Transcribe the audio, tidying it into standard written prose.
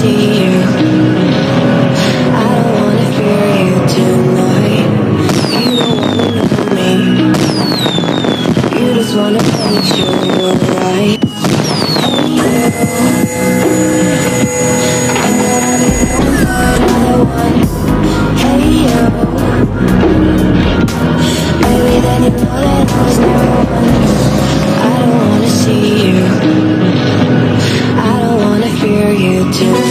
see you. I don't wanna hear you tonight. You don't wanna fool me. You just wanna make sure you're right. I don't wanna hear you too.